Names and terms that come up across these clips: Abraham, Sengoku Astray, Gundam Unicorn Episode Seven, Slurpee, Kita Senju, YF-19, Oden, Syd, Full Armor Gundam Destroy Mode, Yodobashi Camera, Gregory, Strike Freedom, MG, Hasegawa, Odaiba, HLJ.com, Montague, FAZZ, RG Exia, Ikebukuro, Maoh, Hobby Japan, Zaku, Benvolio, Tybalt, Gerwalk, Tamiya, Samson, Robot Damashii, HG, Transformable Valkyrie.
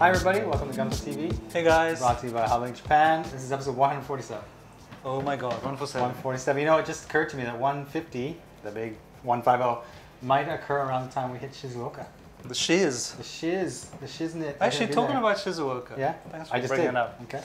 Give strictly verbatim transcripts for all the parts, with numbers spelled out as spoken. Hi everybody, welcome to Gunpla T V. Hey guys. Brought to you by Hobby Japan. This is episode one forty-seven. Oh my god, one forty-seven. one forty-seven. You know, it just occurred to me that one fifty, the big one fifty, might occur around the time we hit Shizuoka. The shiz. The shiz. The shiznit. Actually, talking about Shizuoka. Yeah? Thanks for I just bringing it up. Okay.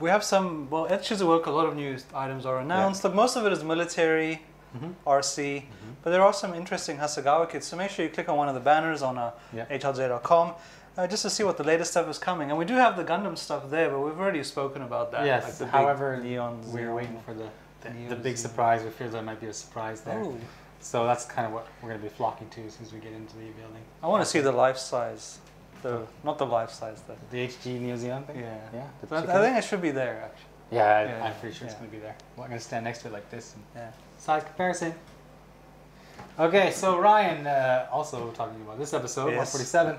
We have some, well, at Shizuoka, a lot of news items are announced. Yeah. Look, most of it is military, mm-hmm. R C, mm-hmm. but there are some interesting Hasegawa kits. So make sure you click on one of the banners on uh, yeah. H L J dot com. Uh, just to see what the latest stuff is coming. And we do have the Gundam stuff there, but we've already spoken about that. Yes, like the however, Neon Zeon, we're waiting for the, the, the big Zeon. surprise. We fear there might be a surprise there. Ooh. So that's kind of what we're going to be flocking to as soon as we get into the building. I want to see the life-size. The, not the life-size, the, the H G Neo Zeon thing? Yeah. yeah the I think it should be there, actually. Yeah, yeah. I'm pretty sure yeah. it's going to be there. Well, I'm going to stand next to it like this. And yeah. Size comparison. Okay, so Ryan, uh, also talking about this episode, yes. one forty-seven.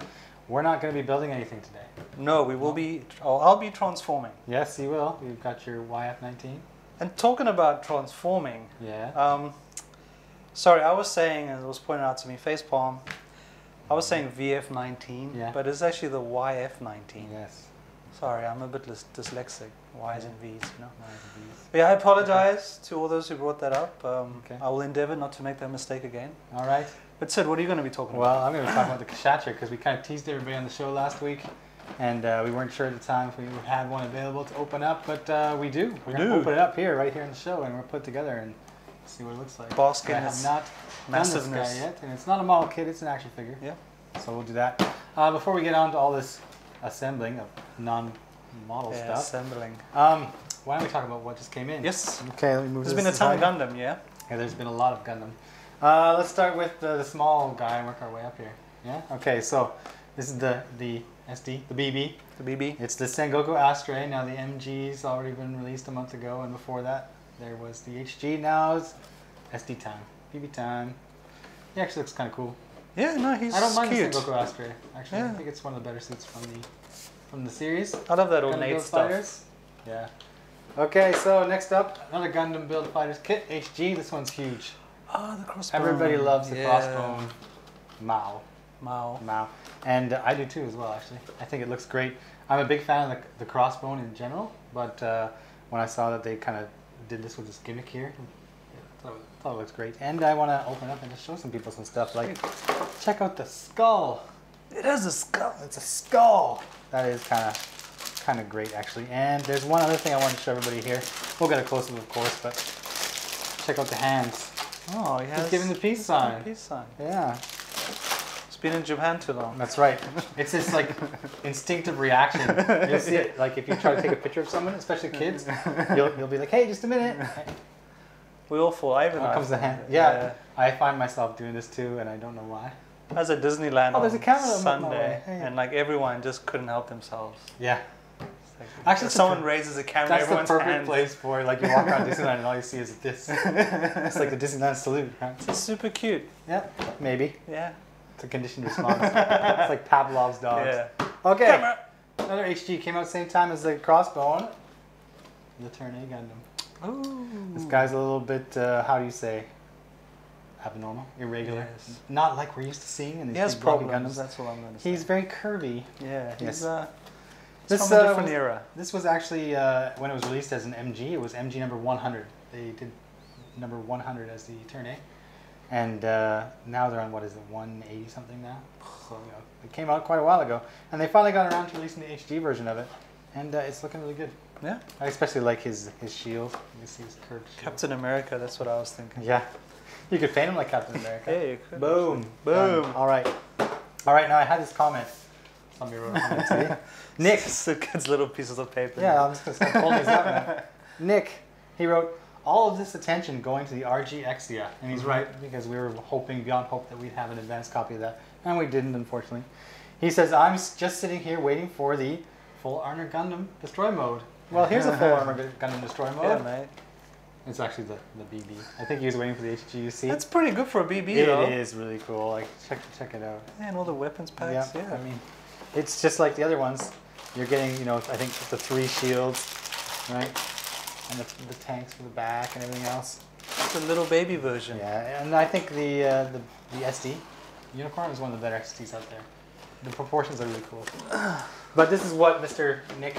We're not going to be building anything today. No, we will no. be. Oh, I'll be transforming. Yes, you will. You've got your Y F nineteen. And talking about transforming. Yeah. Um, sorry, I was saying, and it was pointed out to me, facepalm. I was saying V F nineteen, yeah. but it's actually the Y F nineteen. Yes. Sorry, I'm a bit dyslexic. Y's yeah. and V's, you know. Y's and V's. But yeah, I apologize okay. to all those who brought that up. Um, okay. I will endeavor not to make that mistake again. All right. But Sid, what are you going to be talking well, about? Well, I'm going to be talking about the Kshatriya because we kind of teased everybody on the show last week, and uh, we weren't sure at the time if we would have one available to open up, but uh, we do. We're we going to open it up here, right here in the show, and we're put together and see what it looks like. Boss kit is not massiveness done this guy yet, and it's not a model kit; it's an action figure. Yeah. So we'll do that uh, before we get on to all this assembling of non-model yeah, stuff. Assembling. Um, why don't we talk about what just came in? Yes. Okay. Let me move. There's this been a ton of Gundam, yeah. Yeah, there's been a lot of Gundam. Uh, let's start with the, the small guy and work our way up here. Yeah? Okay, so this is the, the S D, the B B. The B B. It's the Sengoku Astray. Now the M G's already been released a month ago, and before that there was the H G. Now it's S D time. B B time. He actually looks kind of cool. Yeah, no, he's cute. I don't mind cute. the Sengoku Astray, actually. Yeah. I think it's one of the better suits from the from the series. I love that old Nate stuff. Fighters. Yeah. Okay, so next up, another Gundam Build Fighters kit, H G. This one's huge. Oh, the Crossbone. Everybody loves the yeah. Crossbone. Mao. Mao. Mao. And uh, I do too as well, actually. I think it looks great. I'm a big fan of the, the Crossbone in general, but uh, when I saw that they kind of did this with this gimmick here, I thought, I thought it looks great. And I want to open up and just show some people some stuff. Like, check out the skull. It is a skull. It's a skull. That is kind of kind of great, actually. And there's one other thing I want to show everybody here. We'll get a close-up, of course, but check out the hands. Oh, he has. He's giving the peace sign. Peace sign. Yeah. It's been in Japan too long. That's right. It's this like instinctive reaction. You'll see it like if you try to take a picture of someone, especially kids. You'll you'll be like, hey, just a minute. We all fall over. Out comes the hand. Yeah, yeah. I find myself doing this too, and I don't know why. I was at Disneyland oh, there's a camera on Sunday, hey. and like everyone just couldn't help themselves. Yeah. Actually, if someone raises a camera, that's everyone's the perfect hand. place for like you walk around Disneyland and all you see is this. It's like the Disneyland salute. Right? It's super cute. Yeah, maybe. Yeah. It's a conditioned response. It's like Pavlov's dogs. Yeah. Okay. Camera. Another H G came out same time as the Crossbone. The Turn A Gundam. Ooh. This guy's a little bit, uh, how do you say, abnormal, irregular. Yes. Not like we're used to seeing in these he has problems. Gundams. That's what I'm going to say. He's very curvy. Yeah. He's. Yes. Uh, This, from a different uh, era. This was actually, uh, when it was released as an M G, it was M G number one hundred. They did number one hundred as the Turn A. And uh, now they're on, what is it, one eighty something now? So, you know, it came out quite a while ago. And they finally got around to releasing the H G version of it. And uh, it's looking really good. Yeah. I especially like his, his shield. You see his curved shield. Captain America, that's what I was thinking. Yeah. You could paint him like Captain America. Yeah, you could. Boom. Actually. Boom. Done. All right. All right, now I had this comment. Somebody wrote a comment to me. Nick. So kids little pieces of paper. Yeah, I'm just going to start pulling these up now. Nick, he wrote, all of this attention going to the R G Exia. And he's mm-hmm. right, because we were hoping beyond hope that we'd have an advanced copy of that. And we didn't, unfortunately. He says, I'm just sitting here waiting for the full armor Gundam destroy mode. Well, here's a full armor Gundam destroy mode. Yeah, mate. It's actually the, the B B. I think he was waiting for the H G U C. That's pretty good for a B B, it though. It is really cool. Like, check, check it out. Yeah, and all the weapons packs. Yeah, yeah. I mean, it's just like the other ones. You're getting, you know, I think the three shields, right? And the, the tanks for the back and everything else. It's a little baby version. Yeah, and I think the uh, the, the S D Unicorn is one of the better S Ds out there. the proportions are really cool. But this is what Mister Nick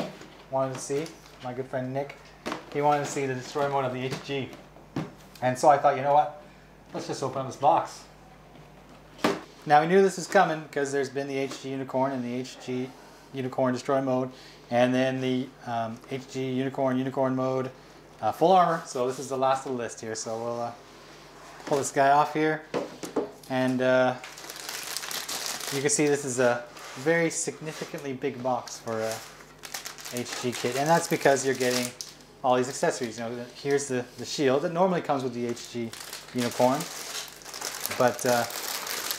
wanted to see. My good friend Nick, he wanted to see the destroy mode of the H G. And so I thought, you know what? Let's just open up this box. Now we knew this was coming because there's been the H G Unicorn and the H G Unicorn Destroy mode, and then the um, H G Unicorn Unicorn mode uh, full armor. So this is the last of the list here. So we'll uh, pull this guy off here, and uh, you can see this is a very significantly big box for a H G kit, and that's because you're getting all these accessories. You know, here's the the shield that normally comes with the H G Unicorn, but uh,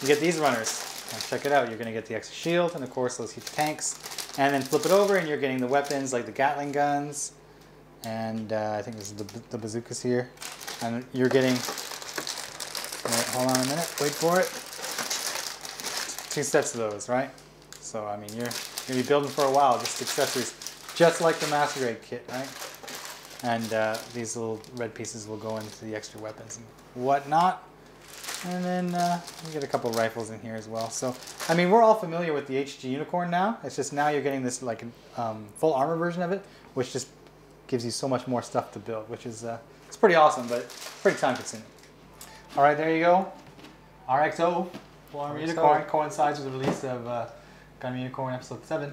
you get these runners. Now check it out. You're going to get the extra shield and of course those huge tanks, and then flip it over and you're getting the weapons like the Gatling guns, and uh, I think this is the, the bazookas here, and you're getting. Right, hold on a minute. Wait for it. Two sets of those, right? So I mean, you're going to be building for a while. Just accessories, just like the Masquerade kit, right? And uh, these little red pieces will go into the extra weapons and whatnot. And then uh, you get a couple rifles in here as well. So, I mean, we're all familiar with the H G Unicorn now. It's just now you're getting this like um, full armor version of it, which just gives you so much more stuff to build, which is uh, it's pretty awesome, but pretty time consuming. All right, there you go. R X O full armor Unicorn coincides with the release of uh, Gundam Unicorn Episode Seven,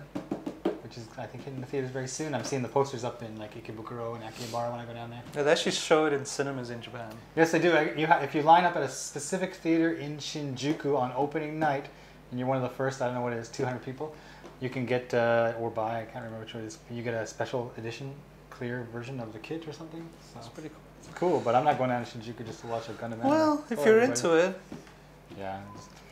which is I think hitting the theaters very soon. I'm seeing the posters up in like Ikebukuro and Akihabara when I go down there. Yeah, they actually show it in cinemas in Japan. Yes, they do. You ha if you line up at a specific theater in Shinjuku on opening night, and you're one of the first, I don't know what it is, two hundred people, you can get uh, or buy. I can't remember which one it is. You get a special edition clear version of the kit or something. So it's pretty cool. It's cool, but I'm not going down to Shinjuku just to watch a Gundam. Well, if you're into it. Yeah.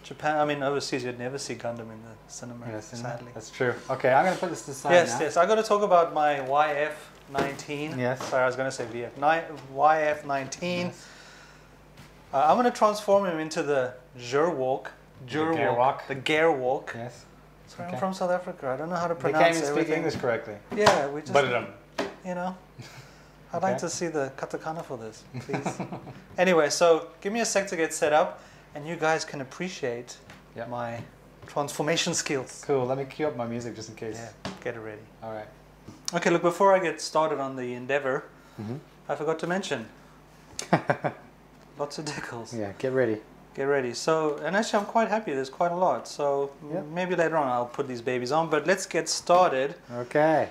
Japan, I mean, overseas, you'd never see Gundam in the cinema, yeah, sadly. That's true. Okay, I'm going to put this to the side Yes, now. yes. I've got to talk about my Y F nineteen. Yes. Sorry, I was going to say V F. Y F nineteen. Yes. Uh, I'm going to transform him into the Gerwalk. Gerwalk. The Gerwalk. Yes. Sorry, okay. I'm from South Africa. I don't know how to pronounce everything. They can't even speak English correctly. Yeah, we just, you know. I'd okay. like to see the katakana for this, please. Anyway, so give me a sec to get set up. And you guys can appreciate yep. my transformation skills. Cool, let me cue up my music just in case. Yeah, get it ready. All right. Okay, look, before I get started on the endeavor, mm-hmm. I forgot to mention. Lots of decals. Yeah, get ready. Get ready. So, and actually I'm quite happy, there's quite a lot. So yep. maybe later on I'll put these babies on, but let's get started. Okay.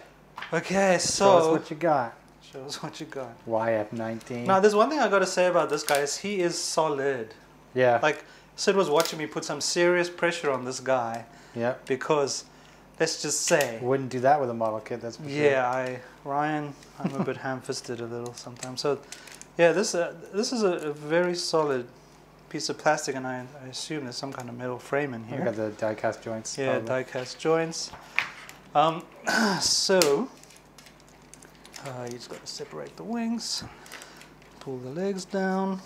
Okay, so. Show us what you got. Show us what you got. Y F nineteen. Now, there's one thing I got to say about this guy is he is solid. Yeah. Like Sid was watching me put some serious pressure on this guy. Yeah. Because let's just say wouldn't do that with a model kit, that's for sure. Yeah, I Ryan, I'm a bit ham-fisted a little sometimes. So yeah, this uh, this is a, a very solid piece of plastic, and I, I assume there's some kind of metal frame in here. I got the die-cast joints. Yeah, die-cast joints. Um so uh, you just got to separate the wings. Pull the legs down.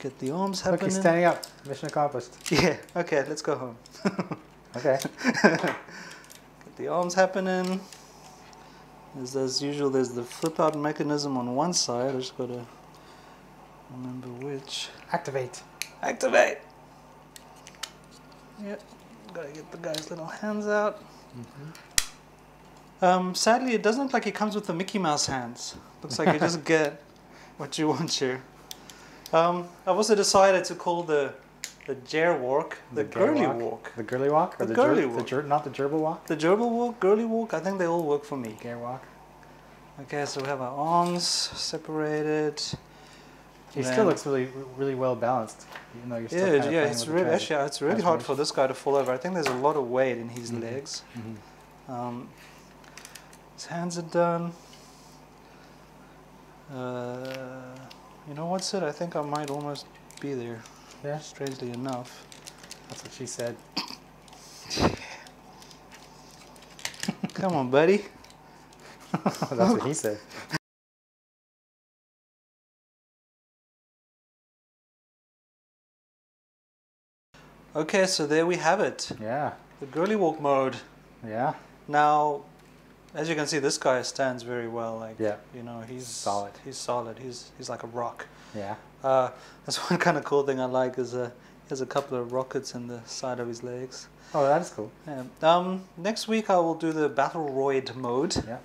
Get the arms happening. Look, he's standing up. Mission accomplished. Yeah. Okay, let's go home. Okay. Get the arms happening. As, as usual, there's the flip-out mechanism on one side. I just got to remember which. Activate. Activate. Yep. Got to get the guy's little hands out. Mm-hmm. Um, sadly, it doesn't look like it comes with the Mickey Mouse hands. Looks like you just get what you want here. Um, I've also decided to call the the Gerwalk the, the girly walk. walk. The girly walk? Or the, the girly walk. The ger not the gerbil walk? The gerbil walk, girly walk, I think they all work for me. Gerwalk. Okay, so we have our arms separated. He still looks really really well balanced. Even though you're still yeah, kind of yeah, it's really actually it's really hard for this guy to fall over. I think there's a lot of weight in his mm-hmm. legs. Mm-hmm. um, his hands are done. Uh, You know what, Sid? I think I might almost be there. Yeah. Strangely enough. That's what she said. Come on, buddy. That's what he said. Okay, so there we have it. Yeah. The girly walk mode. Yeah. Now, as you can see, this guy stands very well. Like, yeah. you know, he's solid. He's solid. He's he's like a rock. Yeah. Uh, that's one kind of cool thing I like is uh, He has a couple of rockets in the side of his legs. Oh, that's cool. Yeah. Um, next week I will do the Batroid mode. Yeah.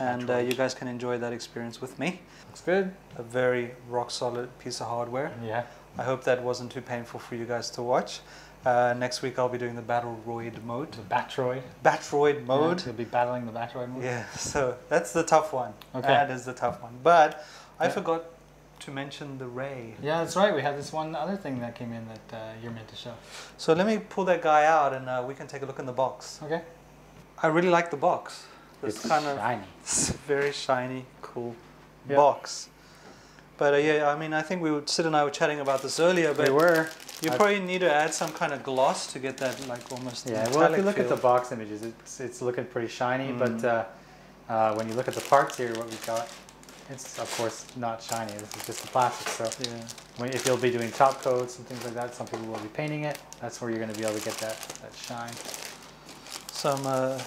And uh, you guys can enjoy that experience with me. Looks good. A very rock solid piece of hardware. Yeah. I hope that wasn't too painful for you guys to watch. Uh, next week I'll be doing the Batroid mode. The Batroid. Batroid mode. Yeah, you'll be battling the Batroid mode. Yeah, so that's the tough one. Okay. That is the tough one. But I yeah. forgot to mention the Ray. Yeah, that's right. We had this one other thing that came in that uh, you're meant to show. So let me pull that guy out and uh, we can take a look in the box. Okay. I really like the box. It's, it's kind shiny. Of it's very shiny, cool yep. box. But uh, yeah, I mean, I think we would, Sid and I were chatting about this earlier. But we were. You I've, probably need to add some kind of gloss to get that like almost. Yeah, well, if you look feel. At the box images, it's it's looking pretty shiny. Mm. But uh, uh, when you look at the parts here, what we've got, it's of course not shiny. This is just the plastic. So yeah. when, if you'll be doing top coats and things like that, some people will be painting it. That's where you're going to be able to get that that shine. Some. Uh,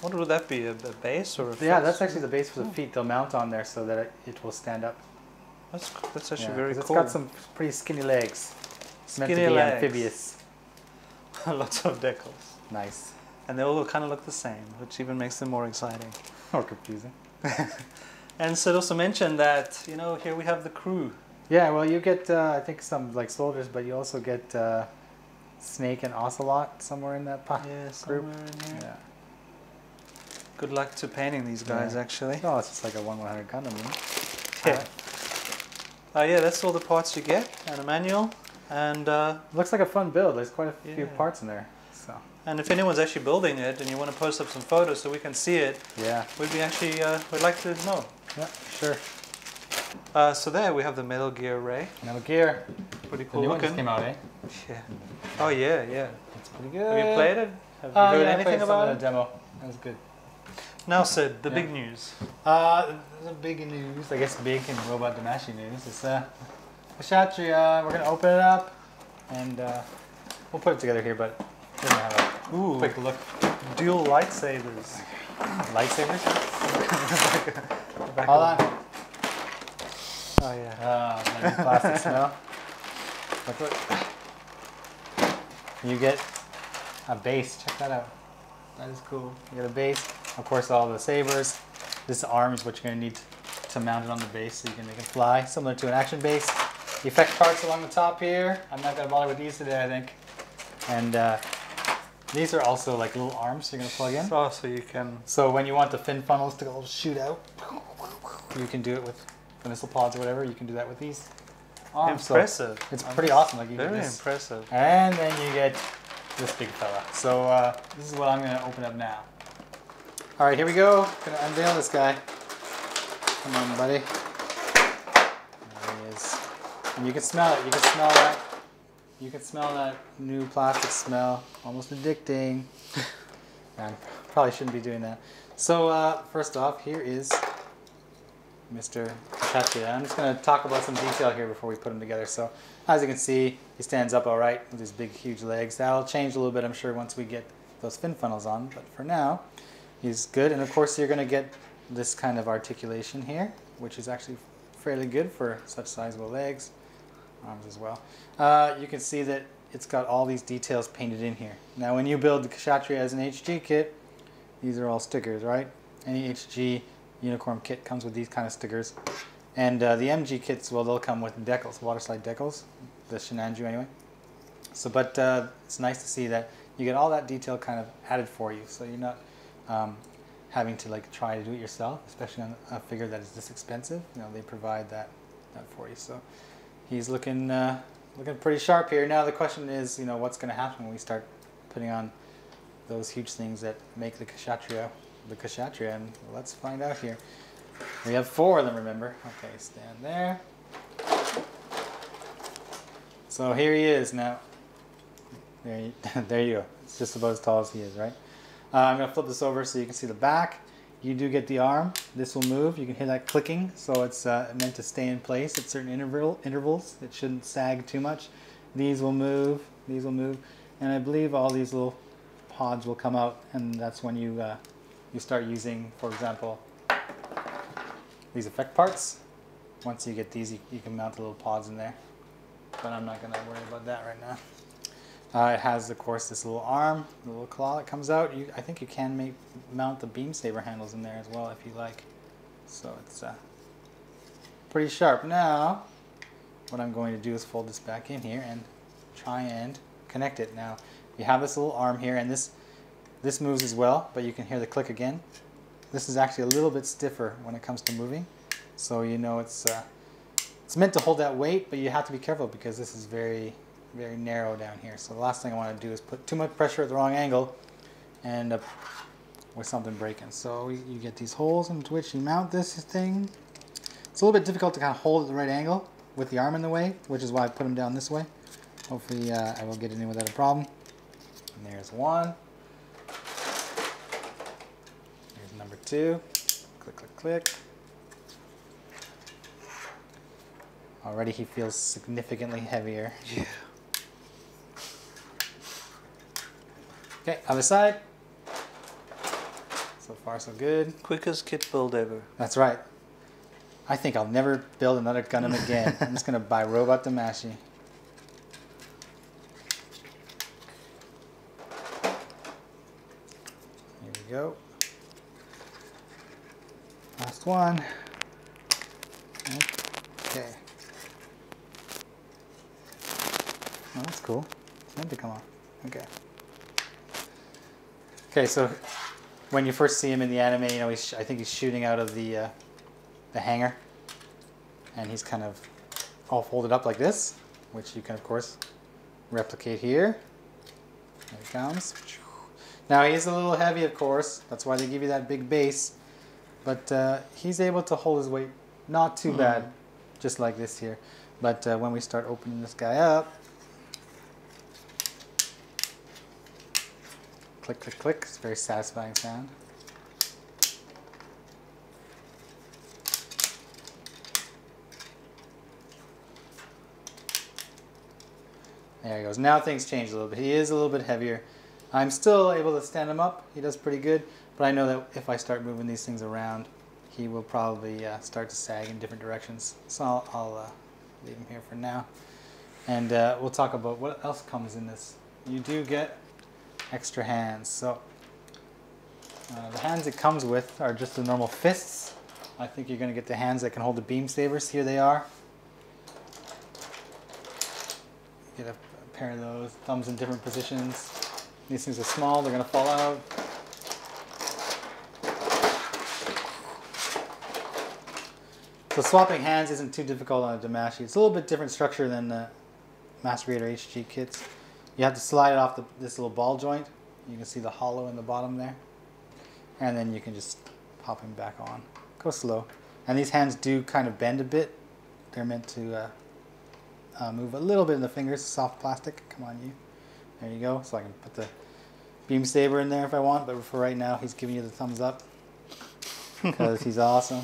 What would that be, a, a base or a Yeah, face? That's actually the base for the feet. They'll mount on there so that it, it will stand up. That's, that's actually yeah, very it's cool. It's got some pretty skinny legs. It's skinny meant to be legs. Amphibious. Lots of decals. Nice. And they all kind of look the same, which even makes them more exciting. Or confusing. And Sid also mentioned that, you know, here we have the crew. Yeah, well, you get, uh, I think, some like soldiers, but you also get uh, Snake and Ocelot somewhere in that pocket yeah, group. In here. Yeah. Good luck to painting these guys, yeah. actually. No, it's just like a one one hundred Gundam. Isn't it? Yeah. Uh, yeah, that's all the parts you get, and a manual, and... Uh, looks like a fun build. There's quite a yeah. few parts in there, so... And if anyone's actually building it, and you want to post up some photos so we can see it, yeah, we'd be actually, uh, we'd like to know. Yeah, sure. Uh, so there we have the Metal Gear Ray. Metal Gear. Pretty cool the new looking. One just came out, eh? Yeah. Oh, yeah, yeah. That's pretty good. Have you played it? Have you uh, heard yeah, anything about it? In a demo. That was good. Now, Sid, the yeah. big news. Uh, the big news, I guess big in Robot Damashii news, is uh, Kshatriya. We're going to open it up, and uh, we'll put it together here, but we're going to have a Ooh. Quick look. Dual lightsabers. Lightsabers? Hold on. Oh, yeah. Oh, that plastic smell. Look, look. You get a base. Check that out. That is cool. You get a base. Of course, all the sabers. This arm is what you're going to need to mount it on the base so you can make it fly, similar to an action base. The effect parts along the top here. I'm not going to bother with these today, I think. And uh, these are also like little arms you're going to plug in. So, so you can. So when you want the fin funnels to go shoot out, you can do it with missile pods or whatever. You can do that with these arms. Impressive. So it's pretty I'm awesome. Like you very this. Impressive. And then you get this big fella. So uh, this is what I'm going to open up now. All right, here we go. Gonna unveil this guy. Come on, buddy. There he is. And you can smell it. You can smell that. You can smell that new plastic smell. Almost addicting. Man, probably shouldn't be doing that. So uh, first off, here is Mister Kshatriya. I'm just gonna talk about some detail here before we put him together. So as you can see, he stands up all right with his big, huge legs. That'll change a little bit, I'm sure, once we get those fin funnels on. But for now, he's good, and of course you're going to get this kind of articulation here, which is actually fairly good for such sizable legs, arms as well. Uh, you can see that it's got all these details painted in here. Now when you build the Kshatriya as an H G kit, these are all stickers, right? Any H G Unicorn kit comes with these kind of stickers. And uh, the M G kits, well, they'll come with decals, waterslide decals, the Shinanju anyway. So, but uh, it's nice to see that you get all that detail kind of added for you, so you're not... Um, having to like try to do it yourself, especially on a figure that is this expensive. You know, they provide that, that for you. So he's looking uh, looking pretty sharp here. Now the question is, you know, what's going to happen when we start putting on those huge things that make the Kshatriya the Kshatriya? And let's find out here. We have four of them, remember? Okay, stand there. So here he is now. There you, there you go. It's just about as tall as he is, right? Uh, I'm going to flip this over so you can see the back. You do get the arm. This will move. You can hear that clicking, so it's uh, meant to stay in place at certain interval, intervals. It shouldn't sag too much. These will move. These will move. And I believe all these little pods will come out, and that's when you, uh, you start using, for example, these effect parts. Once you get these, you, you can mount the little pods in there. but I'm not gonna worry about that right now. Uh, it has, of course, this little arm, the little claw that comes out. You, I think you can make mount the beam saber handles in there as well if you like. So it's uh, pretty sharp. Now, what I'm going to do is fold this back in here and try and connect it. Now, you have this little arm here, and this this moves as well, but you can hear the click again. This is actually a little bit stiffer when it comes to moving, so you know it's uh, it's meant to hold that weight, but you have to be careful because this is very... very narrow down here. So the last thing I want to do is put too much pressure at the wrong angle and end up with something breaking. So you get these holes into which you mount this thing. It's a little bit difficult to kind of hold at the right angle with the arm in the way, which is why I put them down this way. Hopefully uh, I will get it in without a problem. And there's one. There's number two. Click, click, click. Already he feels significantly heavier. Yeah. Okay, other side. So far, so good. Quickest kit build ever. That's right. I think I'll never build another Gundam again. I'm just going to buy Robot Damashii. Here we go. Last one. Okay. Oh, that's cool. It's meant to come off. Okay. Okay, so when you first see him in the anime, you know, he's, I think he's shooting out of the, uh, the hangar, and he's kind of all folded up like this, which you can, of course, replicate here. There he comes. Now, he is a little heavy, of course. That's why they give you that big base, but uh, he's able to hold his weight not too mm. bad, just like this here. But uh, when we start opening this guy up, click, click, click. It's a very satisfying sound. There he goes. Now things change a little bit. He is a little bit heavier. I'm still able to stand him up. He does pretty good. But I know that if I start moving these things around, he will probably uh, start to sag in different directions. So I'll, I'll uh, leave him here for now. And uh, we'll talk about what else comes in this. You do get extra hands. So uh, the hands it comes with are just the normal fists. I think you're going to get the hands that can hold the beam sabers. Here they are. You get a pair of those, thumbs in different positions. These things are small, they're going to fall out. So swapping hands isn't too difficult on a Damashii. It's a little bit different structure than the Master Raid or H G kits. You have to slide it off the, this little ball joint. You can see the hollow in the bottom there. And then you can just pop him back on. Go slow. And these hands do kind of bend a bit. They're meant to uh, uh, move a little bit in the fingers. Soft plastic. Come on, you. There you go. So I can put the beam saber in there if I want. But for right now, he's giving you the thumbs up. Because he's awesome.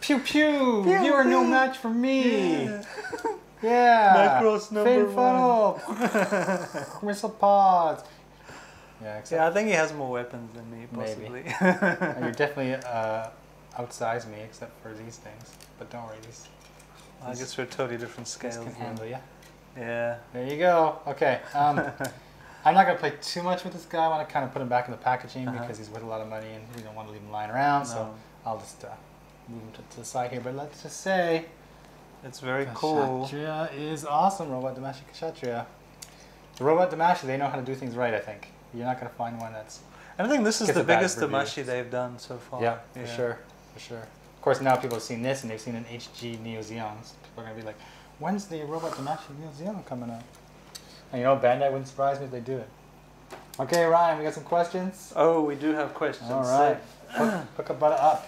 Pew, pew, pew! You are no match for me! Yeah. Yeah, Macros number fin funnel, missile pods. Yeah, yeah, I think he has more weapons than me, possibly. Maybe. You're definitely uh, outsize me, except for these things. But don't worry, these. Well, these I guess we're totally different scales. Can handle you. Yeah. There you go. Okay. Um, I'm not gonna play too much with this guy. I want to kind of put him back in the packaging uh -huh. because he's worth a lot of money, and we don't want to leave him lying around. No. So I'll just uh, move him to, to the side here. But let's just say. It's very Kshatriya cool. Kshatriya is awesome, Robot Damashii Kshatriya. The Robot Damashii, they know how to do things right, I think. You're not going to find one that's... I think this is the biggest Damashii they've done so far. Yeah, for yeah. sure. For sure. Of course, now people have seen this, and they've seen an H G Neo Zeon. People are going to be like, when's the Robot Damashii Neo Zeon coming out? And you know, Bandai wouldn't surprise me if they do it. Okay, Ryan, we got some questions? Oh, we do have questions. All right. So. Hook a butter up.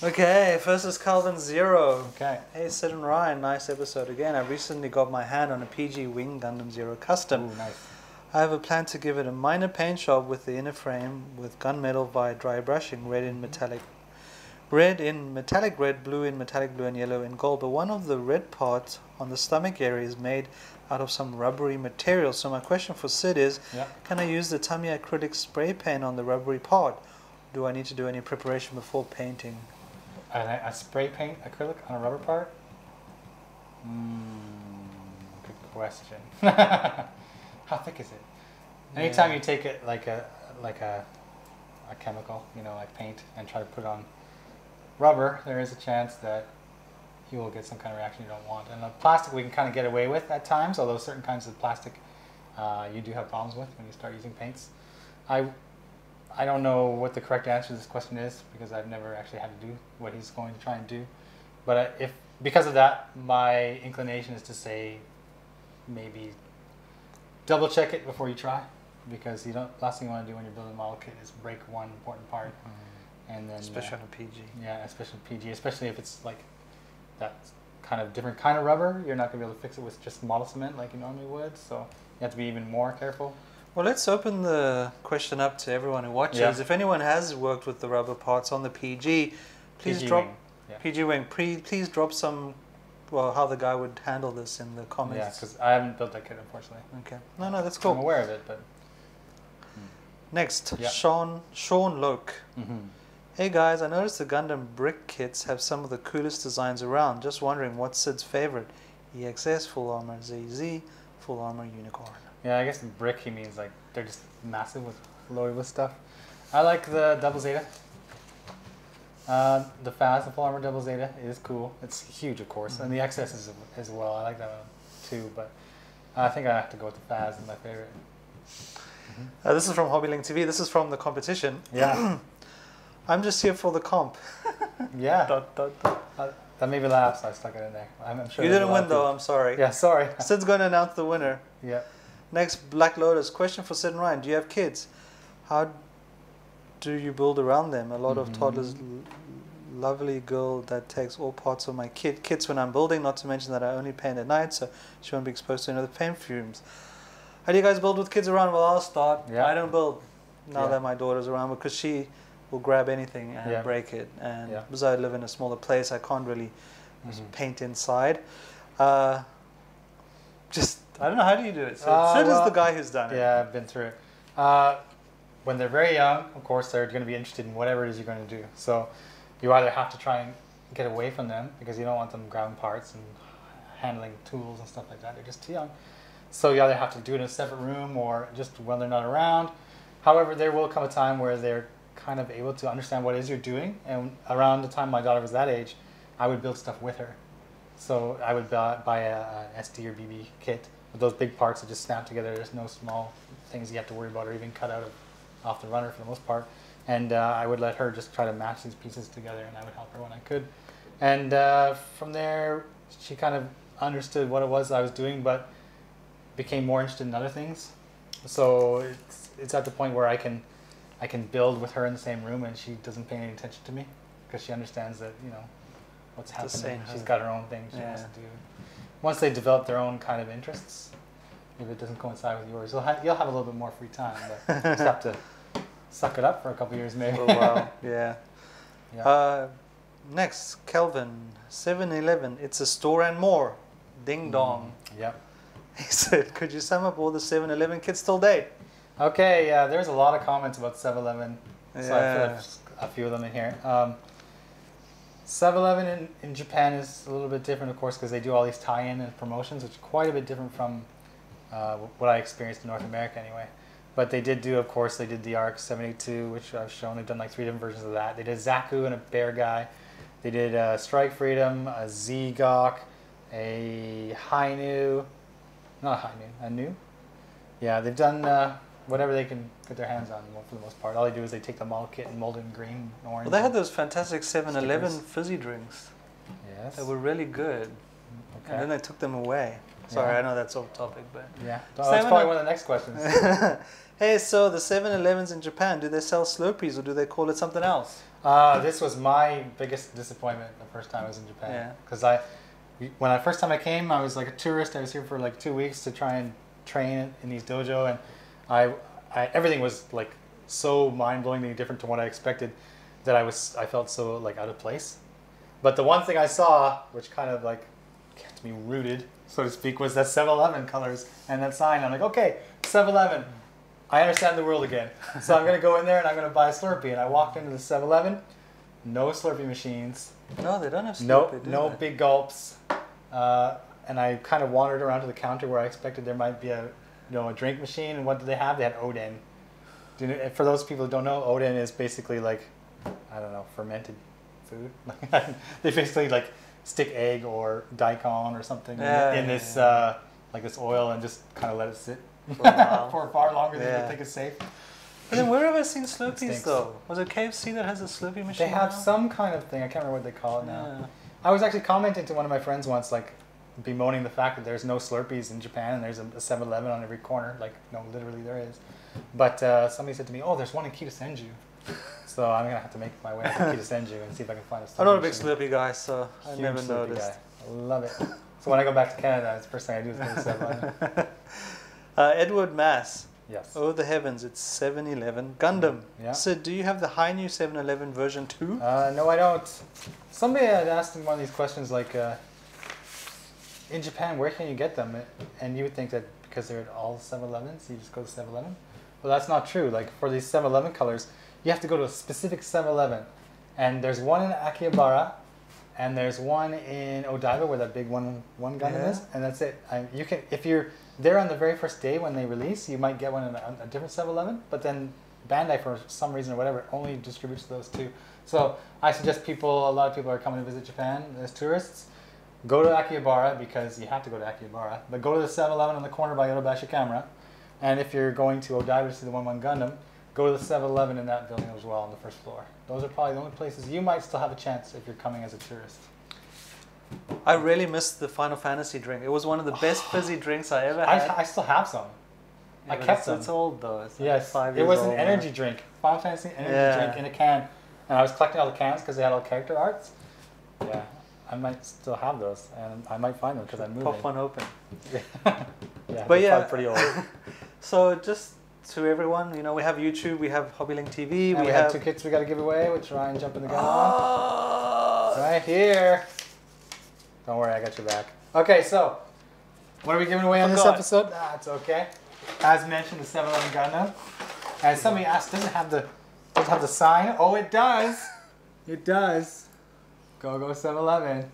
Okay, first is Calvin Zero. Okay. Hey, Sid and Ryan, nice episode again. I recently got my hand on a P G Wing Gundam Zero Custom. Ooh, nice. I have a plan to give it a minor paint job with the inner frame with gunmetal via dry brushing, red in metallic, red in metallic red, blue in metallic blue, and yellow in gold. But one of the red parts on the stomach area is made out of some rubbery material. So my question for Sid is, yeah. can I use the Tamiya acrylic spray paint on the rubbery part? Do I need to do any preparation before painting? A, a spray paint acrylic on a rubber part? Mm, question. How thick is it? Yeah. Anytime you take it like a like a a chemical, you know, like paint, and try to put it on rubber, there is a chance that you will get some kind of reaction you don't want. And the plastic we can kind of get away with at times, although certain kinds of plastic uh, you do have problems with when you start using paints. I I don't know what the correct answer to this question is, because I've never actually had to do what he's going to try and do. But if because of that, my inclination is to say maybe double check it before you try, because you don't. Last thing you want to do when you're building a model kit is break one important part, mm-hmm. and then especially uh, on a P G. Yeah, especially P G, especially if it's like that kind of different kind of rubber. You're not gonna be able to fix it with just model cement like you normally would. So you have to be even more careful. Well, let's open the question up to everyone who watches. Yeah. If anyone has worked with the rubber parts on the P G, please P G drop. Wing. Yeah. P G Wing, pre, please drop some, well, how the guy would handle this in the comments. Yeah, because I haven't built that kit, unfortunately. Okay. No, no, that's cool. I'm aware of it, but... Hmm. Next, yeah. Sean, Sean Loke. Mm-hmm. Hey guys, I noticed the Gundam brick kits have some of the coolest designs around. Just wondering what's Sid's favorite? E X S, Full Armor Z Z, Full Armor Unicorn. Yeah, I guess the brick he means like they're just massive with loaded with stuff. I like the Double Zeta. Uh, the FAZZ, the Full Armor Double Zeta, is cool. It's huge, of course, mm-hmm. and the X S is as well. I like that one too, but I think I have to go with the FAZZ as my favorite. Mm-hmm. uh, this is from HobbyLink T V. This is from the competition. Yeah, I'm just here for the comp. yeah, dot, dot, dot. Uh, that made me laugh, so I stuck it in there. I'm, I'm sure you didn't win though. I'm sorry. Yeah, sorry. Sid's going to announce the winner. Yeah. Next, Black Lotus. Question for Sid and Ryan: do you have kids? How do you build around them? A lot mm-hmm. of toddlers. Lovely girl that takes all parts of my kit kits when I'm building, not to mention that I only paint at night, so she won't be exposed to another paint fumes. How do you guys build with kids around? Well, I'll start. Yeah. I don't build now yeah. that my daughter's around, because she will grab anything and yeah. break it. And yeah. because I live in a smaller place, I can't really mm-hmm. paint inside. Uh, just, I don't know, how do you do it? So uh, Sid well, is the guy who's done it. Yeah, I've been through it. Uh, when they're very young, of course, they're going to be interested in whatever it is you're going to do. So you either have to try and get away from them, because you don't want them grabbing parts and handling tools and stuff like that. They're just too young. So you either have to do it in a separate room or just when they're not around. However, there will come a time where they're kind of able to understand what it is you're doing. And around the time my daughter was that age, I would build stuff with her. So I would buy, buy a, an S D or B B kit with those big parts that just snap together. There's no small things you have to worry about or even cut out of, off the runner for the most part. And uh, I would let her just try to match these pieces together, and I would help her when I could. And uh, from there, she kind of understood what it was I was doing, but became more interested in other things. So it's, it's at the point where I can, I can build with her in the same room, and she doesn't pay any attention to me, because she understands that, you know, what's it's happening. She's got her own thing she yeah. wants to do. Once they develop their own kind of interests, if it doesn't coincide with yours, you'll have, you'll have a little bit more free time, but you just have to suck it up for a couple of years, maybe. For a while, yeah. yeah. Uh, next, Kelvin, seven eleven, it's a store and more. Ding dong. Mm, yep. He said, could you sum up all the seven eleven kits till date? Okay, yeah, there's a lot of comments about seven eleven, yeah. so I put like a few of them in here. Um, seven eleven in, in Japan is a little bit different, of course, because they do all these tie-in and promotions, which is quite a bit different from uh, what I experienced in North America, anyway. But they did do, of course, they did the Arc seven eighty-two, which I've shown. They've done like three different versions of that. They did Zaku and a bear guy. They did uh, Strike Freedom, a Zegok, a Hainu. Not a Hainu, a New? Yeah, they've done uh, whatever they can get their hands on for the most part. All they do is they take the model kit and mold it in green and orange. Well, they had those fantastic seven eleven fizzy drinks. Yes. They were really good. Okay. And then they took them away. Sorry, yeah. I know that's off topic, but... Yeah, well, that's probably one of the next questions. Hey, so the seven elevens in Japan, do they sell Slurpees or do they call it something else? Uh, this was my biggest disappointment the first time I was in Japan. Because yeah. I, when I first time I came, I was like a tourist. I was here for like two weeks to try and train in these dojo. And I, I everything was like so mind-blowingly different to what I expected that I, was, I felt so like out of place. But the one thing I saw, which kind of like kept me rooted, so to speak, was that seven eleven colors and that sign. I'm like, okay, seven eleven. I understand the world again. So I'm going to go in there and I'm going to buy a Slurpee. And I walked into the seven eleven. No Slurpee machines. No, they don't have Slurpee, nope, do no they? Big gulps. Uh, and I kind of wandered around to the counter where I expected there might be a, you know, a drink machine. And what did they have? They had Oden. Do you know, for those people who don't know, Oden is basically like, I don't know, fermented food. They basically like stick egg or daikon or something yeah, in, in yeah, this yeah. Uh, like this oil and just kind of let it sit for, a while. For far longer yeah. than you think is safe. And then where have I seen Slurpees though? Was it K F C that has a Slurpee machine? They have now? some kind of thing. I can't remember what they call it now. Yeah. I was actually commenting to one of my friends once, like bemoaning the fact that there's no Slurpees in Japan and there's a seven eleven on every corner. Like, no, literally there is. But uh, somebody said to me, "Oh, there's one in Kita Senju." So I'm gonna have to make my way to Kita Senju and see if I can find a Slurpee. I'm not a big Slurpee guy, so I never noticed. I love it. So when I go back to Canada, it's the first thing I do is go to seven eleven. uh, Edward Mass. Yes. Oh, the heavens, it's seven eleven Gundam. Yeah. So do you have the high new seven eleven version two? Uh, no, I don't. Somebody had asked him one of these questions like, uh, in Japan, where can you get them? And you would think that because they're at all seven elevens, you just go to seven eleven. Well, that's not true. Like, for these seven eleven colors, you have to go to a specific seven eleven. And there's one in Akihabara, and there's one in Odaiba where that big one, one Gundam yeah. is. And that's it. I, you can, if you're... There on the very first day when they release, you might get one in a, a different seven eleven, but then Bandai, for some reason or whatever, only distributes those two. So I suggest people, a lot of people are coming to visit Japan as tourists, go to Akihabara because you have to go to Akihabara, but go to the seven eleven on the corner by Yodobashi Camera, and if you're going to Odaiba to see the one one Gundam, go to the seven eleven in that building as well on the first floor. Those are probably the only places you might still have a chance if you're coming as a tourist. I really missed the Final Fantasy drink. It was one of the best fizzy drinks I ever had. I, I still have some. Yeah, I kept them. It's old though. It's like yes, five years it was old, an energy right? drink. Final Fantasy energy yeah. drink in a can. And I was collecting all the cans because they had all the character arts. Yeah, I might still have those. And I might find them because I'm moving. Pop one open. yeah, but yeah. pretty old. So just to everyone, you know, we have YouTube, we have HobbyLink T V. We, we have two kits we got to give away, which Ryan jumping the gun oh. on. Right here. Don't worry, I got your back. Okay, so what are we giving away on this episode? Nah, it's okay. As mentioned, the seven eleven Gundam. And somebody asked, does it have the does it have the sign? Oh, it does. It does. Go go seven eleven.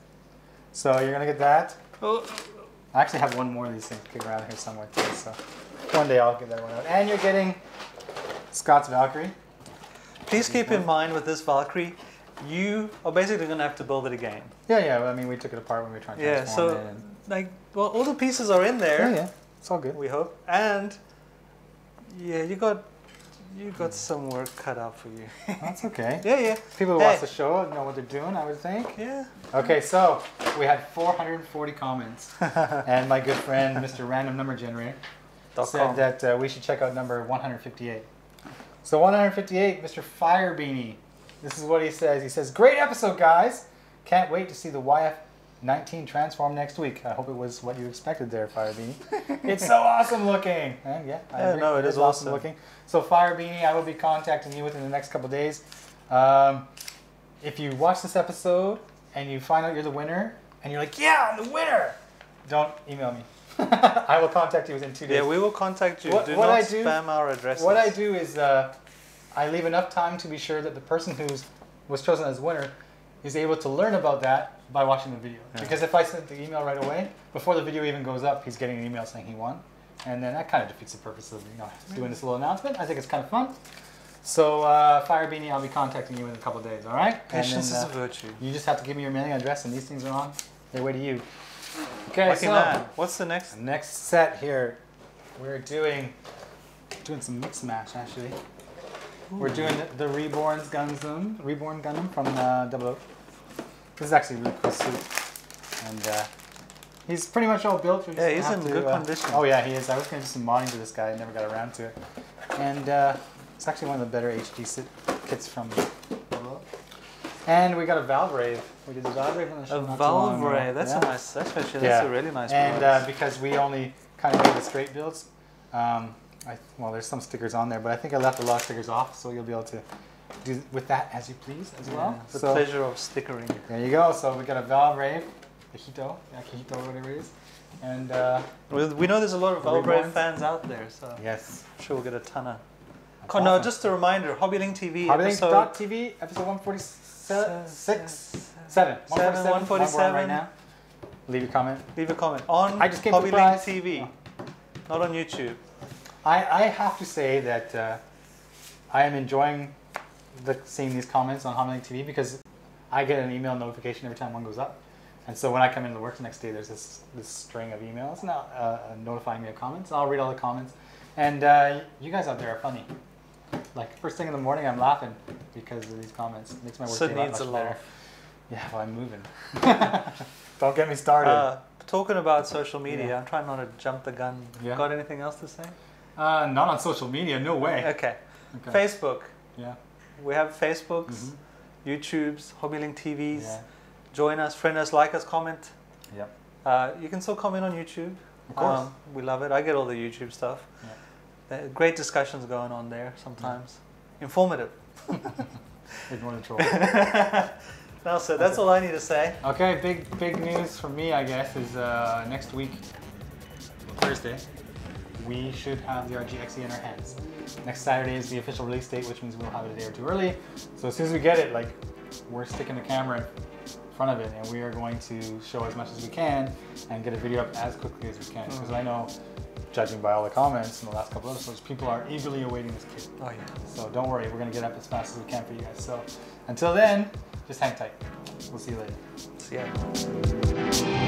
So you're gonna get that. Oh. I actually have one more of these things kicking around here somewhere too. So one day I'll get that one out. And you're getting Scott's Valkyrie. Please keep in mind with this Valkyrie, you are basically going to have to build it again. Yeah, yeah. Well, I mean, we took it apart when we were trying to yeah, transform so, it. Yeah, so, like, well, all the pieces are in there. Yeah, yeah. It's all good. We hope. And, yeah, you got you got some work cut out for you. That's okay. Yeah, yeah. People who hey. watch the show know what they're doing, I would think. Yeah. Okay, so we had four hundred forty comments. And my good friend, Mister Random Number Generator, said that uh, we should check out number one hundred fifty-eight. So one hundred fifty-eight, Mister Fire Beanie. This is what he says. He says, "Great episode, guys. Can't wait to see the Y F nineteen transform next week." I hope it was what you expected there, Fire Beanie. It's so awesome looking. And yeah, I yeah, agree. No, it, it is awesome looking. So Fire Beanie, I will be contacting you within the next couple of days. Um, if you watch this episode and you find out you're the winner and you're like, "Yeah, I'm the winner," don't email me. I will contact you within two days. Yeah, we will contact you. What, do what not I do, spam our addresses. What I do is... Uh, I leave enough time to be sure that the person who was chosen as winner is able to learn about that by watching the video. Yeah. Because if I send the email right away, before the video even goes up, he's getting an email saying he won. And then that kind of defeats the purpose of, you know, doing this little announcement. I think it's kind of fun. So, uh, Fire Beanie, I'll be contacting you in a couple of days, all right? Patience then, uh, is a virtue. You just have to give me your mailing address, and these things are on their way to you. Okay, Lucky so man. What's the next? The next set here, we're doing, doing some mix match, actually. Ooh. We're doing the, the Reborn Gundam, Reborn Gundam from uh, Double O. This is actually a really cool suit, and uh, he's pretty much all built. Yeah, he's in to, good uh, condition. Oh yeah, he is. I was going to do some modding to this guy, I never got around to it. And uh, it's actually one of the better H G kits from Double O. And we got a Valvrave. We did the Valvrave on the show. A Valvrave. That's yeah. a nice. That's actually yeah. that's a really nice. And uh, because we only kind of made the straight builds. Um, I, well, there's some stickers on there, but I think I left a lot of stickers off, so you'll be able to do with that as you please as yeah, well. The so, pleasure of stickering. There you go. So we got a Valvrave, the Hito, Akihito, whatever it is. And uh, we, we know there's a lot of Valvrave fans out there, so yes, I'm sure we'll get a ton of. Oh, awesome. No, just a reminder, HobbyLink T V, HobbyLink dot T V, episode one forty-seven, one forty-seven, one forty-seven, one forty-seven, one forty-seven, one forty-seven right now. Leave a comment. Leave a comment on I just came HobbyLink T V, oh. not on YouTube. I, I have to say that uh, I am enjoying the, seeing these comments on HobbyLink T V because I get an email notification every time one goes up. And so when I come into work the next day, there's this, this string of emails now, uh, notifying me of comments. I'll read all the comments. And uh, you guys out there are funny. Like, first thing in the morning, I'm laughing because of these comments. It makes my work so day needs a lot much better. Yeah, well, I'm moving. Don't get me started. Uh, talking about social media, yeah. I'm trying not to jump the gun. Yeah. Got anything else to say? Uh, not on social media, no way. Okay. okay. Facebook. Yeah. We have Facebooks, mm -hmm. YouTubes, HobbyLink T Vs. Yeah. Join us, friend us, like us, comment. Yep. Uh, you can still comment on YouTube. Of course. Um, we love it. I get all the YouTube stuff. Yeah. Uh, great discussions going on there sometimes. Yeah. Informative. Ignore the troll. No, so that's okay. all I need to say. Okay, big big news for me, I guess, is uh, next week, Thursday, we should have the R G X E in our hands. Next Saturday is the official release date, which means we'll have it a day or two early. So as soon as we get it, like, we're sticking the camera in front of it, and we are going to show as much as we can and get a video up as quickly as we can. Because mm-hmm. I know, judging by all the comments in the last couple of episodes, people are eagerly awaiting this kid. Oh yeah. So don't worry, we're gonna get up as fast as we can for you guys. So until then, just hang tight. We'll see you later. See ya.